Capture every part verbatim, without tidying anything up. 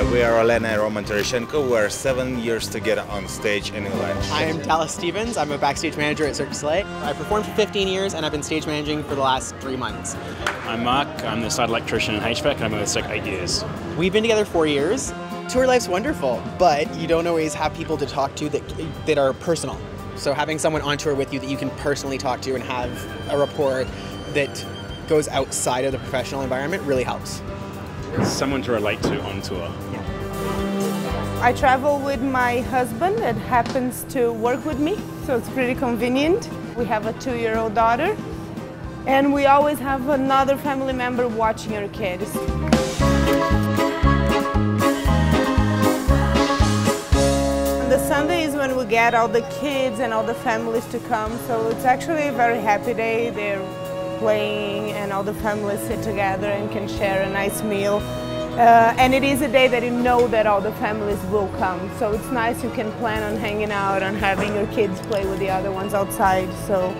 We are Olena Roman Tereshenko. We're seven years together on stage in England. I am Dallas Stevens. I'm a backstage manager at Cirque du Soleil. I performed for fifteen years and I've been stage managing for the last three months. I'm Mark. I'm the side electrician in H V A C and I've been with Cirque Ideas. We've been together four years. Tour life's wonderful, but you don't always have people to talk to that, that are personal. So having someone on tour with you that you can personally talk to and have a rapport that goes outside of the professional environment really helps. Someone to relate to on tour. I travel with my husband that happens to work with me, so it's pretty convenient. We have a two-year-old daughter, and we always have another family member watching our kids. The Sunday is when we get all the kids and all the families to come, so it's actually a very happy day. They're playing, and all the families sit together and can share a nice meal. Uh, and it is a day that you know that all the families will come, so it's nice you can plan on hanging out and having your kids play with the other ones outside. So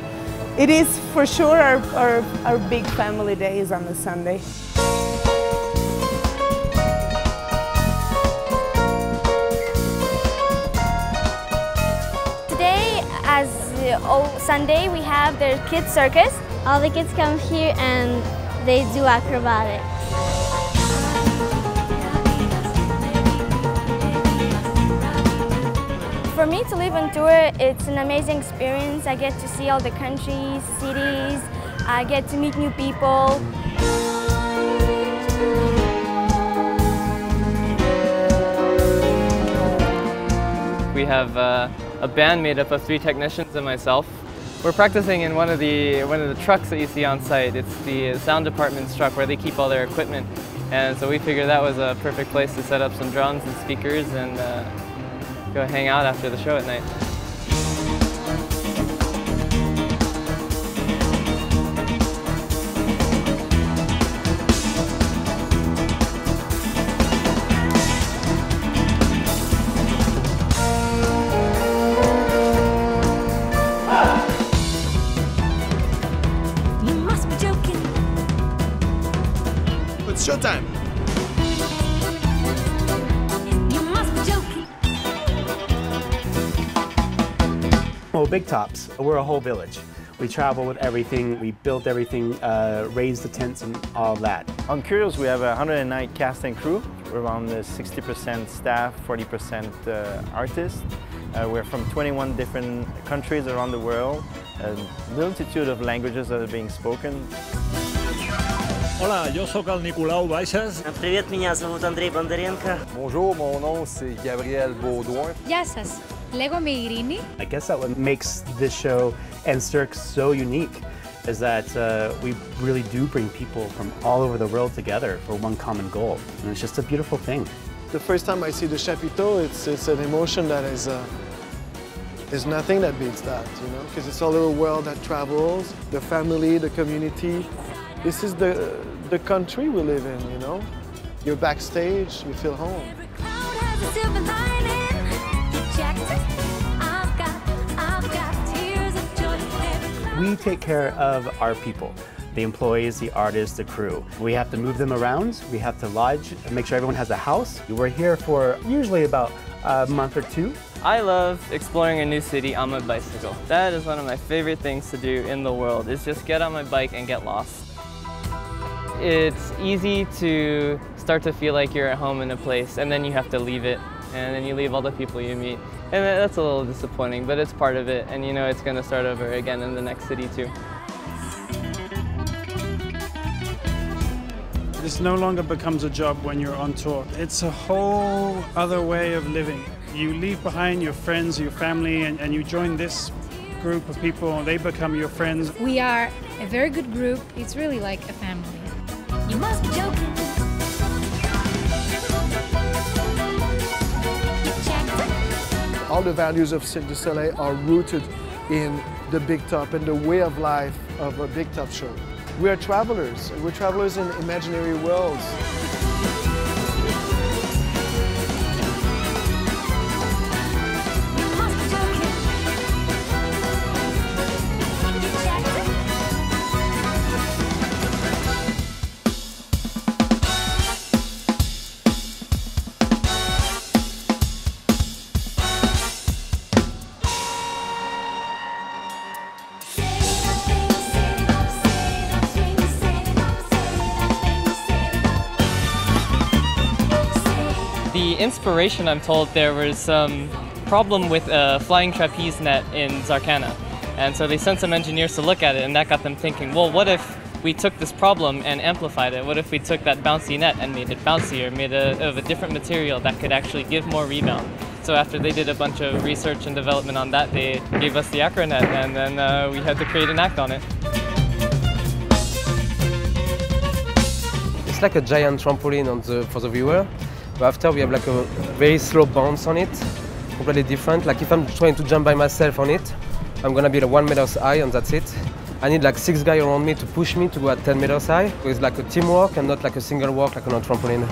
it is for sure our, our, our big family day is on the Sunday. Today, as uh, Sunday, we have the kids circus. All the kids come here and they do acrobatics. For me to live on tour, it's an amazing experience. I get to see all the countries, cities, I get to meet new people. We have uh, a band made up of three technicians and myself. We're practicing in one of the one of the trucks that you see on site. It's the sound department's truck where they keep all their equipment. And so we figured that was a perfect place to set up some drums and speakers and uh, go hang out after the show at night. Ah. You must be joking. It's showtime. Well, Big Tops, we're a whole village. We travel with everything, we built everything, uh, raised the tents and all that. On Curios, we have one hundred nine cast and crew. We're around sixty percent staff, forty percent uh, artists. Uh, we're from twenty-one different countries around the world. A multitude of languages that are being spoken. Hola, yo soy Nicolau Baixas. Привет, меня зовут Андрей Бондаренко. Bonjour, mon nom c'est Gabriel Beaudoin. Yes. I guess that what makes this show and Cirque so unique is that uh, we really do bring people from all over the world together for one common goal, and it's just a beautiful thing. The first time I see the Chapiteau, it's, it's an emotion that is, uh, there's nothing that beats that, you know, because it's all over the world that travels, the family, the community. This is the, the country we live in, you know. You're backstage, you feel home. Every cloud has a silver lining. We take care of our people, the employees, the artists, the crew. We have to move them around, we have to lodge, and make sure everyone has a house. We're here for usually about a month or two. I love exploring a new city on my bicycle. That is one of my favorite things to do in the world, is just get on my bike and get lost. It's easy to start to feel like you're at home in a place, and then you have to leave it. And then you leave all the people you meet. And that's a little disappointing, but it's part of it. And you know it's going to start over again in the next city too. This no longer becomes a job when you're on tour. It's a whole other way of living. You leave behind your friends, your family, and, and you join this group of people, and they become your friends. We are a very good group. It's really like a family. You must be joking. All the values of Cirque du Soleil are rooted in the Big Top and the way of life of a Big Top show. We are travelers. We're travelers in imaginary worlds. The inspiration, I'm told, there was some problem with a flying trapeze net in Zarkana. And so they sent some engineers to look at it, and that got them thinking, well, what if we took this problem and amplified it? What if we took that bouncy net and made it bouncier, made it of a different material that could actually give more rebound? So after they did a bunch of research and development on that, they gave us the AcroNet, and then uh, we had to create an act on it. It's like a giant trampoline on the, for the viewer, but after we have like a very slow bounce on it, completely different. Like if I'm trying to jump by myself on it, I'm gonna be like one meter high and that's it. I need like six guys around me to push me to go at ten meters high. It's like a teamwork and not like a single walk like on a trampoline.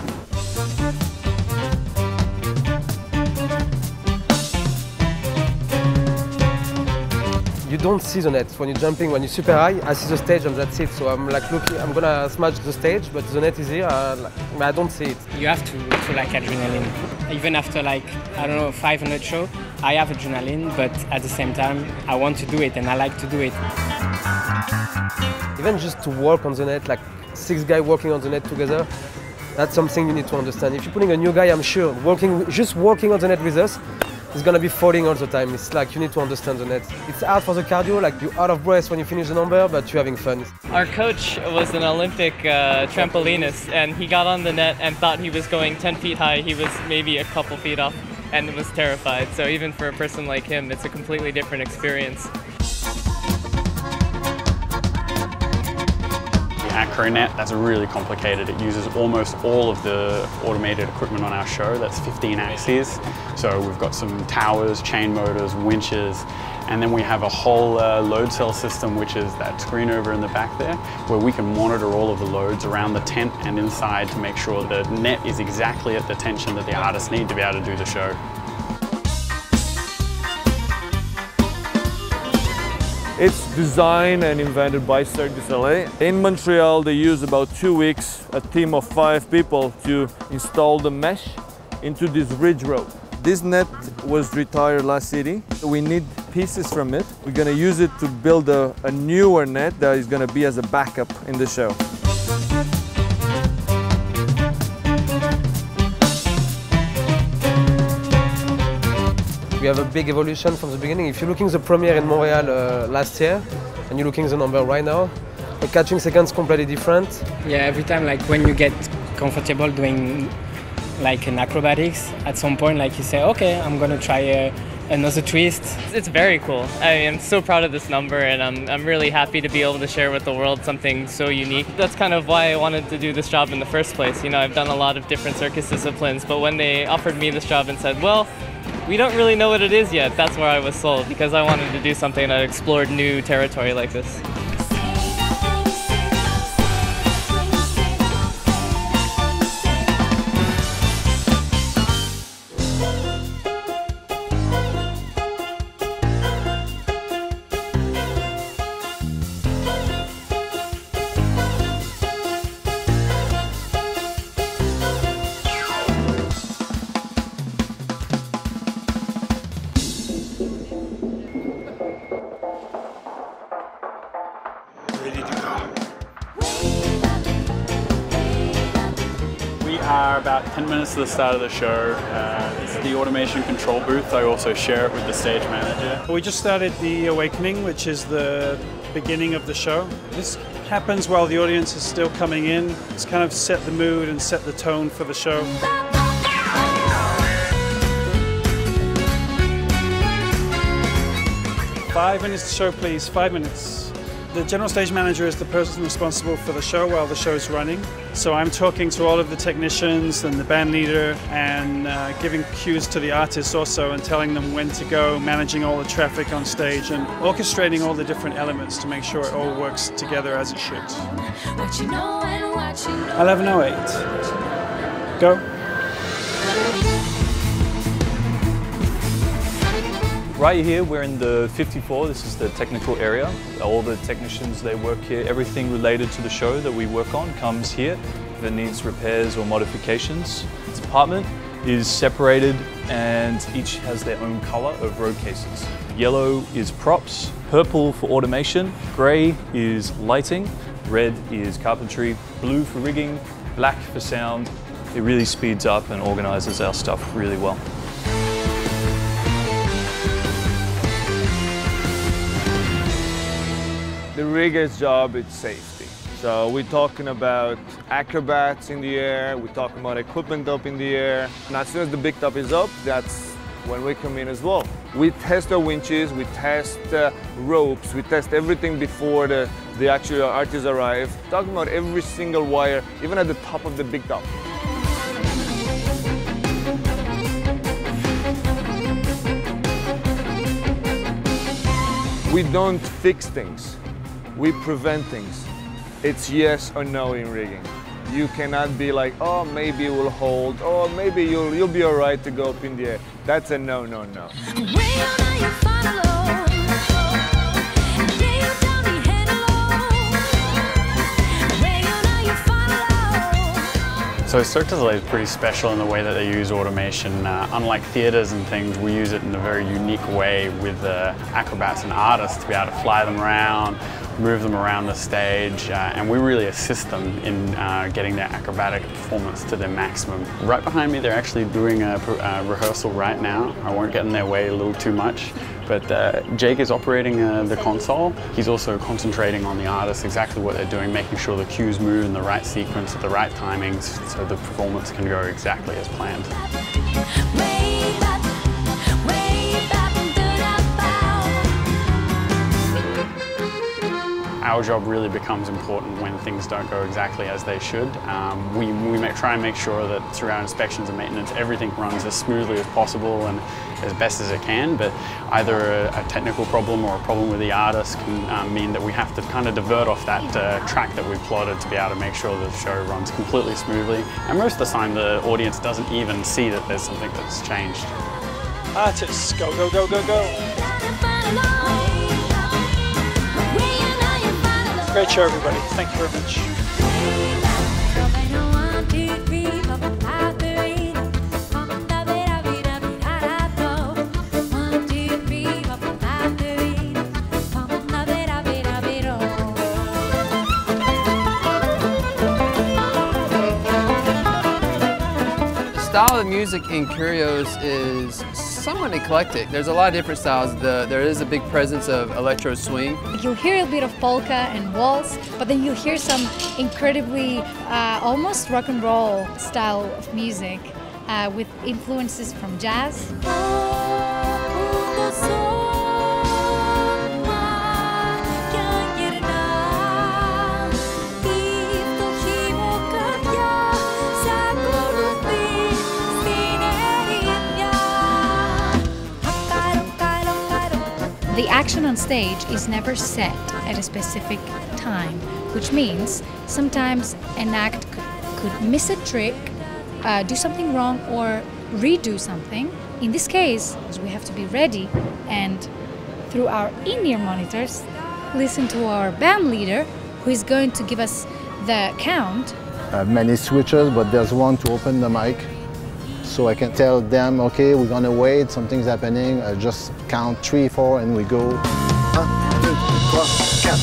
You don't see the net when you're jumping, when you're super high. I see the stage and that's it. So I'm like looking, I'm gonna smash the stage, but the net is here. I, I don't see it. You have to, to like adrenaline. Even after like, I don't know, five hundred show, I have adrenaline, but at the same time, I want to do it and I like to do it. Even just to work on the net, like six guys working on the net together, that's something you need to understand. If you're putting a new guy, I'm sure, working, just working on the net with us, it's going to be falling all the time. It's like you need to understand the net. It's hard for the cardio, like you're out of breath when you finish the number, but you're having fun. Our coach was an Olympic uh, trampolinist, and he got on the net and thought he was going ten feet high. He was maybe a couple feet off and was terrified. So even for a person like him, it's a completely different experience. AcroNet, that's really complicated. It uses almost all of the automated equipment on our show. That's fifteen axes. So we've got some towers, chain motors, winches, and then we have a whole uh, load cell system, which is that screen over in the back there, where we can monitor all of the loads around the tent and inside to make sure the net is exactly at the tension that the artists need to be able to do the show. It's designed and invented by Cirque du Soleil. In Montreal, they use about two weeks, a team of five people to install the mesh into this ridge rope. This net was retired last city. We need pieces from it. We're gonna use it to build a, a newer net that is gonna be as a backup in the show. We have a big evolution from the beginning. If you're looking at the premiere in Montreal uh, last year, and you're looking at the number right now, the catching seconds completely different. Yeah, every time, like when you get comfortable doing like an acrobatics, at some point, like you say, okay, I'm gonna try uh, another twist. It's very cool. I mean, I'm so proud of this number, and I'm I'm really happy to be able to share with the world something so unique. That's kind of why I wanted to do this job in the first place. You know, I've done a lot of different circus disciplines, but when they offered me this job and said, well, we don't really know what it is yet. That's where I was sold, because I wanted to do something that explored new territory like this. ten minutes to the start of the show. Uh, it's the automation control booth. I also share it with the stage manager. We just started The Awakening, which is the beginning of the show. This happens while the audience is still coming in. It's kind of set the mood and set the tone for the show. Five minutes to show, please. Five minutes. The general stage manager is the person responsible for the show while the show is running. So I'm talking to all of the technicians and the band leader and uh, giving cues to the artists also and telling them when to go, managing all the traffic on stage and orchestrating all the different elements to make sure it all works together as it should. eleven oh eight. Go. Right here, we're in the fifty-four. This is the technical area. All the technicians, they work here. Everything related to the show that we work on comes here. If it needs repairs or modifications, this apartment is separated and each has their own color of road cases. Yellow is props, purple for automation, gray is lighting, red is carpentry, blue for rigging, black for sound, It really speeds up and organizes our stuff really well. The biggest job is safety. So we're talking about acrobats in the air, we're talking about equipment up in the air. And as soon as the big top is up, that's when we come in as well. We test our winches, we test uh, ropes, we test everything before the, the actual artists arrive. Talking about every single wire, even at the top of the big top. We don't fix things. We prevent things. It's yes or no in rigging. You cannot be like, oh, maybe it will hold, or maybe you'll, you'll be all right to go up in the air. That's a no, no, no. So Cirque du Soleil is pretty special in the way that they use automation. Uh, unlike theatres and things, we use it in a very unique way with uh, acrobats and artists to be able to fly them around, move them around the stage, uh, and we really assist them in uh, getting their acrobatic performance to their maximum. Right behind me, they're actually doing a, a rehearsal right now. I won't get in their way a little too much. But uh, Jake is operating uh, the console. He's also concentrating on the artists, exactly what they're doing, making sure the cues move in the right sequence at the right timings so the performance can go exactly as planned. Our job really becomes important when things don't go exactly as they should. Um, we we make, try and make sure that through our inspections and maintenance, everything runs as smoothly as possible and as best as it can, but either a, a technical problem or a problem with the artist can um, mean that we have to kind of divert off that uh, track that we plotted to be able to make sure the show runs completely smoothly. And most of the time, the audience doesn't even see that there's something that's changed. Artists, go, go, go, go, go. Great show, everybody. Thank you very much. The style of music in Curios is somewhat eclectic. There's a lot of different styles. The, there is a big presence of electro swing. You'll hear a bit of polka and waltz, but then you'll hear some incredibly uh, almost rock and roll style of music uh, with influences from jazz. The action on stage is never set at a specific time, which means sometimes an act could miss a trick, uh, do something wrong, or redo something. In this case, we have to be ready and, through our in-ear monitors, listen to our band leader, who is going to give us the count. I have many switches, but there's one to open the mic. So I can tell them, okay, we're gonna wait, something's happening, I just count three, four, and we go. One, two, three, count.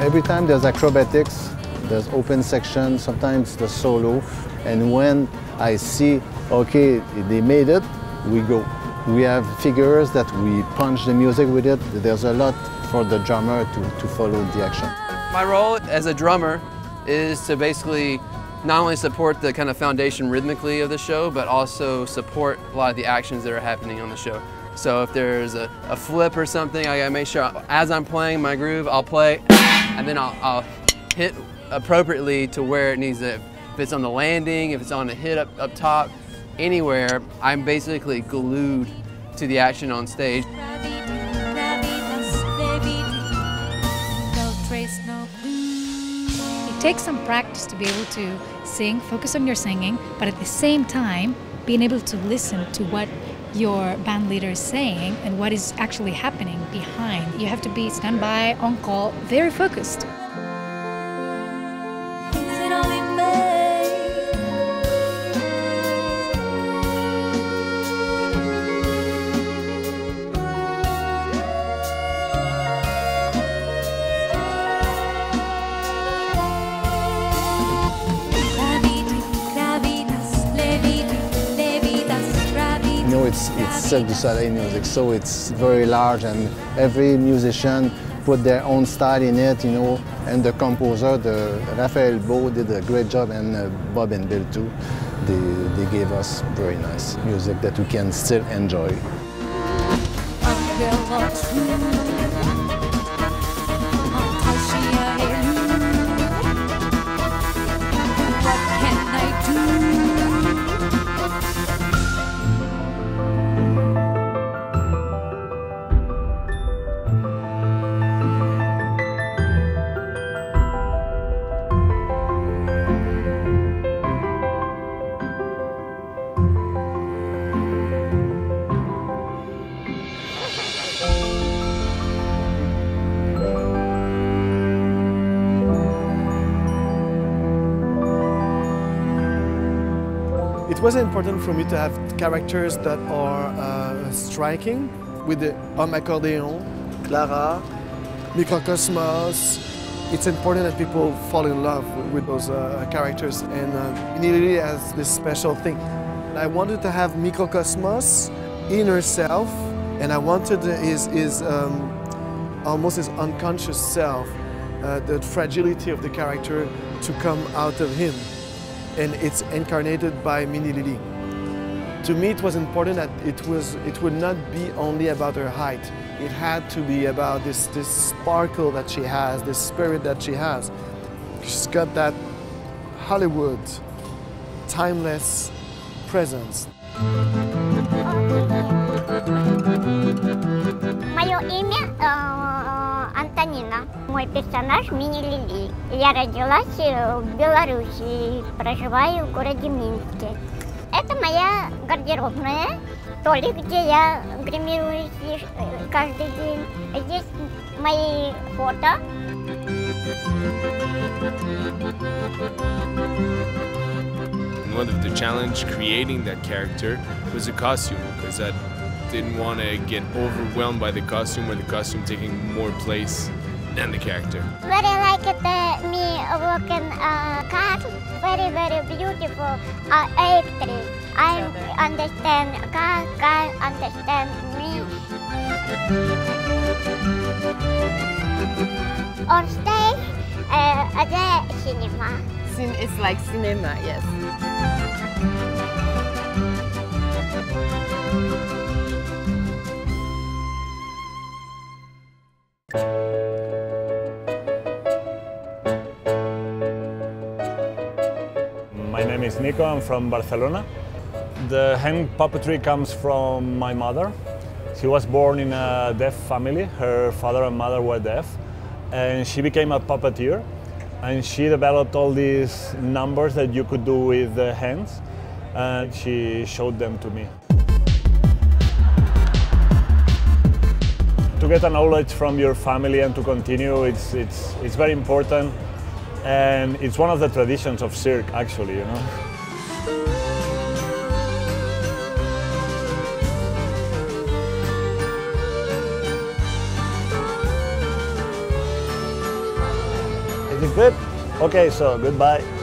Every time there's acrobatics, there's open section, sometimes the solo, and when I see, okay, they made it, we go. We have figures that we punch the music with it. There's a lot for the drummer to, to follow the action. My role as a drummer is to basically not only support the kind of foundation rhythmically of the show, but also support a lot of the actions that are happening on the show. So if there's a, a flip or something, I gotta make sure as I'm playing my groove, I'll play and then I'll, I'll hit appropriately to where it needs to. If it's on the landing, if it's on a hit up, up top, anywhere, I'm basically glued to the action on stage. It takes some practice to be able to sing, focus on your singing, but at the same time, being able to listen to what your band leader is saying and what is actually happening behind. You have to be standby, on call, very focused. it's, it's Cirque du Soleil music, so it's very large and every musician put their own style in it, you know, and the composer, the Raphaël Beaud, did a great job, and uh, Bob and Bill too. They, they gave us very nice music that we can still enjoy. It was important for me to have characters that are uh, striking, with the Homme Accordeon, Clara, Microcosmos. It's important that people fall in love with those uh, characters, and uh, Mini Lily has this special thing. I wanted to have Microcosmos in herself, and I wanted his, his um, almost his unconscious self, uh, the fragility of the character to come out of him. And it's incarnated by Mini Lily. To me, it was important that it was it would not be only about her height. It had to be about this this sparkle that she has, this spirit that she has. She's got that Hollywood, timeless presence. Моё имя Антонина. Мой персонаж Мини Лили. Я родилась в Беларуси, проживаю в городе Минске. Это моя гардеробная, столик, где я гримируюсь каждый день. Здесь мои фото. One of the challenge creating that character was a costume, because I didn't want to get overwhelmed by the costume, or the costume taking more place than the character. Very like the, me walking a uh, car, very, very beautiful uh, actress. I understand car, car understand me. On stage, uh, the cinema. Cin it's like cinema, yes. My name is Nico, I'm from Barcelona. The hand puppetry comes from my mother. She was born in a deaf family. Her father and mother were deaf. And she became a puppeteer. And she developed all these numbers that you could do with the hands. And she showed them to me. To get a knowledge from your family and to continue, it's, it's, it's very important. And it's one of the traditions of cirque, actually, you know. Is it good? Okay, so goodbye.